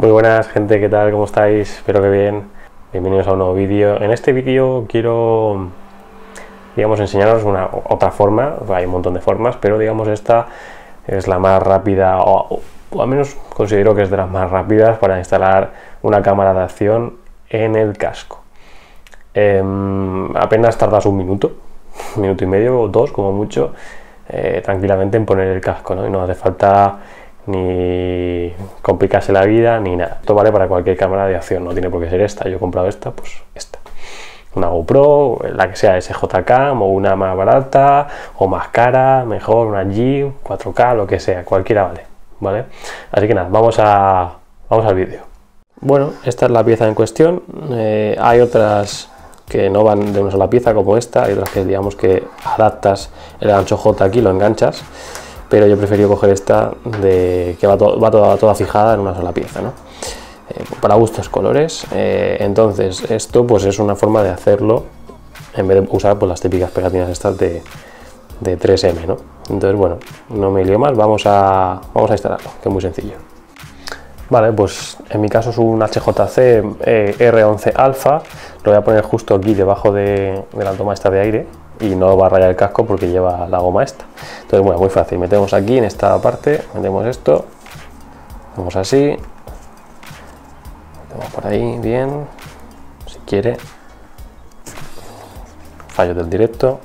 Muy buenas gente, ¿qué tal? ¿Cómo estáis? Espero que bien. Bienvenidos a un nuevo vídeo. En este vídeo quiero, digamos, enseñaros otra forma. Hay un montón de formas, pero digamos esta es la más rápida, o al menos considero que es de las más rápidas para instalar una cámara de acción en el casco. Apenas tardas un minuto y medio o dos como mucho, tranquilamente en poner el casco, ¿no? Y no hace falta ni complicarse la vida ni nada. Esto vale para cualquier cámara de acción, no tiene por qué ser esta. Yo he comprado esta, pues esta, una GoPro, la que sea, SJK, o una más barata o más cara, mejor, una G, 4K, lo que sea, cualquiera vale, ¿vale? Así que nada, vamos al vídeo. Bueno, esta es la pieza en cuestión. Hay otras que no van de una sola pieza como esta, hay otras que digamos que adaptas el gancho J aquí, lo enganchas, pero yo preferí coger esta que va toda fijada en una sola pieza, ¿no? Para gustos colores. Entonces esto pues es una forma de hacerlo en vez de usar pues las típicas pegatinas estas de 3M, ¿no? Entonces bueno, no me lío más, vamos a instalarlo, que es muy sencillo. Vale, pues en mi caso es un HJC R11 Alpha, lo voy a poner justo aquí debajo de la toma esta de aire y no va a rayar el casco porque lleva la goma esta. Entonces bueno, muy fácil, metemos aquí en esta parte, metemos esto, hacemos así, metemos por ahí, bien, si quiere, fallo del directo,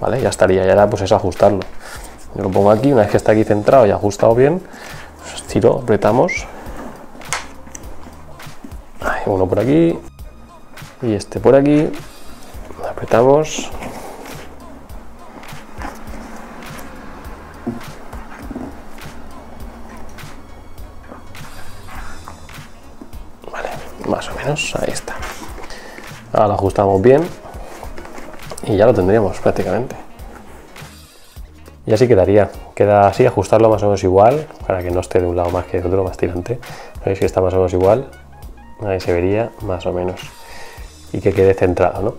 vale, ya estaría, ya era pues eso, ajustarlo. Yo lo pongo aquí, una vez que está aquí centrado y ajustado bien, pues estiro, apretamos, uno por aquí y este por aquí, apretamos, vale, más o menos, ahí está. Ahora lo ajustamos bien y ya lo tendríamos prácticamente. Y así quedaría, queda así, ajustarlo más o menos igual, para que no esté de un lado más que de otro, más tirante. ¿Veis que está más o menos igual? Ahí se vería más o menos. Y que quede centrado, ¿no?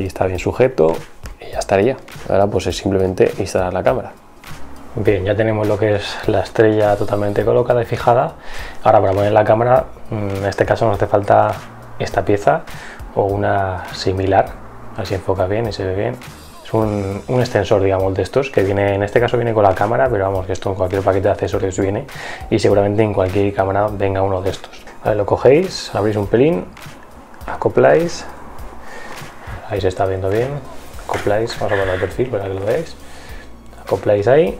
Y está bien sujeto y ya estaría. Ahora pues es simplemente instalar la cámara. Bien, ya tenemos lo que es la estrella totalmente colocada y fijada. Ahora para poner la cámara, en este caso nos hace falta esta pieza o una similar. Así enfoca bien y se ve bien. Es un extensor, digamos, de estos que viene, en este caso viene con la cámara, pero vamos, que esto en cualquier paquete de accesorios viene y seguramente en cualquier cámara venga uno de estos. Vale, lo cogéis, abrís un pelín, acopláis, ahí se está viendo bien, acopláis, vamos a poner el perfil para que lo veáis, acopláis ahí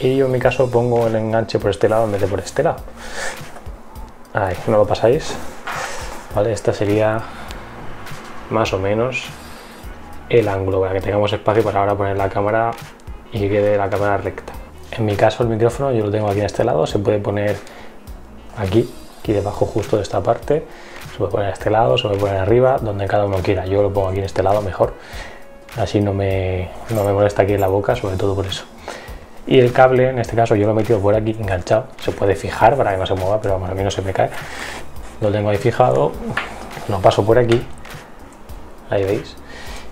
y yo en mi caso pongo el enganche por este lado en vez de por este lado. Ahí, no lo pasáis, vale, esta sería más o menos el ángulo para que tengamos espacio para ahora poner la cámara y que quede la cámara recta. En mi caso el micrófono yo lo tengo aquí en este lado, se puede poner aquí debajo justo de esta parte, se puede poner a este lado, se puede poner arriba, donde cada uno quiera. Yo lo pongo aquí en este lado mejor, así no me molesta aquí en la boca, sobre todo por eso. Y el cable en este caso yo lo he metido por aquí enganchado, se puede fijar para que no se mueva, pero vamos, a mí no se me cae, lo tengo ahí fijado, lo paso por aquí, ahí veis.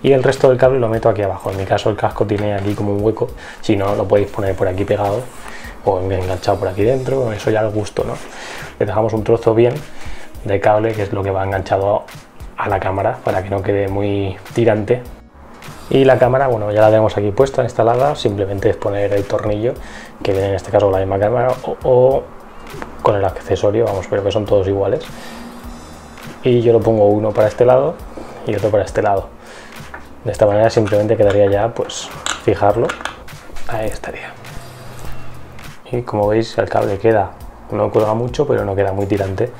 Y el resto del cable lo meto aquí abajo. En mi caso el casco tiene aquí como un hueco, si no lo podéis poner por aquí pegado o enganchado por aquí dentro, eso ya al gusto, ¿no? Le dejamos un trozo bien de cable que es lo que va enganchado a la cámara para que no quede muy tirante. Y la cámara, bueno, ya la tenemos aquí puesta, instalada, simplemente es poner el tornillo que viene en este caso con la misma cámara o con el accesorio, vamos, pero que son todos iguales. Y yo lo pongo uno para este lado y otro para este lado. De esta manera simplemente quedaría ya pues fijarlo, ahí estaría. Y como veis el cable queda, no cuelga mucho pero no queda muy tirante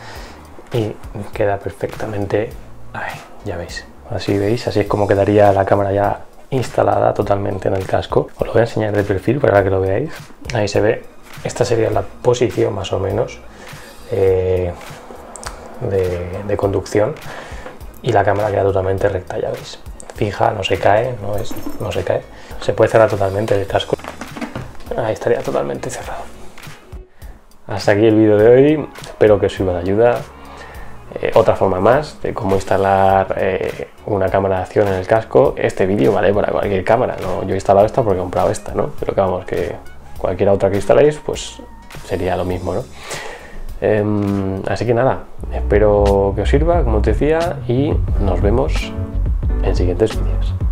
y queda perfectamente ahí, ya veis, así es como quedaría la cámara ya instalada totalmente en el casco. Os lo voy a enseñar de perfil para que lo veáis, ahí se ve, esta sería la posición más o menos de conducción y la cámara queda totalmente recta, ya veis. Fija, no se cae, no se cae. Se puede cerrar totalmente el casco. Ahí estaría totalmente cerrado. Hasta aquí el vídeo de hoy. Espero que os sirva de ayuda. Otra forma más de cómo instalar una cámara de acción en el casco. Este vídeo vale para cualquier cámara. No, yo he instalado esta porque he comprado esta, ¿no? Pero que vamos, que cualquier otra que instaléis, pues sería lo mismo, ¿no? Así que nada, espero que os sirva, como te decía, y nos vemos en siguientes vídeos.